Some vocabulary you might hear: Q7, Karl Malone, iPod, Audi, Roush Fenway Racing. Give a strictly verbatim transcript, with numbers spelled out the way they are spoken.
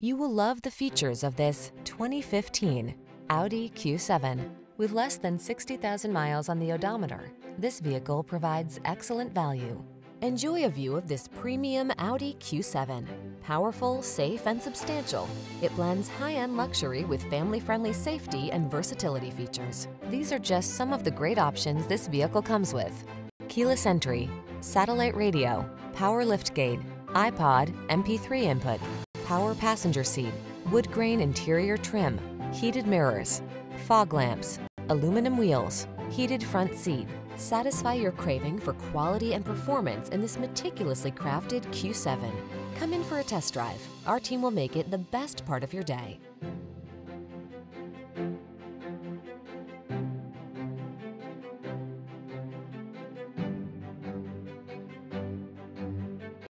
You will love the features of this twenty fifteen Audi Q seven. With less than sixty thousand miles on the odometer, this vehicle provides excellent value. Enjoy a view of this premium Audi Q seven. Powerful, safe, and substantial, it blends high-end luxury with family-friendly safety and versatility features. These are just some of the great options this vehicle comes with: keyless entry, satellite radio, power liftgate, iPod, M P three input, power passenger seat, wood grain interior trim, heated mirrors, fog lamps, aluminum wheels, heated front seat. Satisfy your craving for quality and performance in this meticulously crafted Q seven. Come in for a test drive. Our team will make it the best part of your day.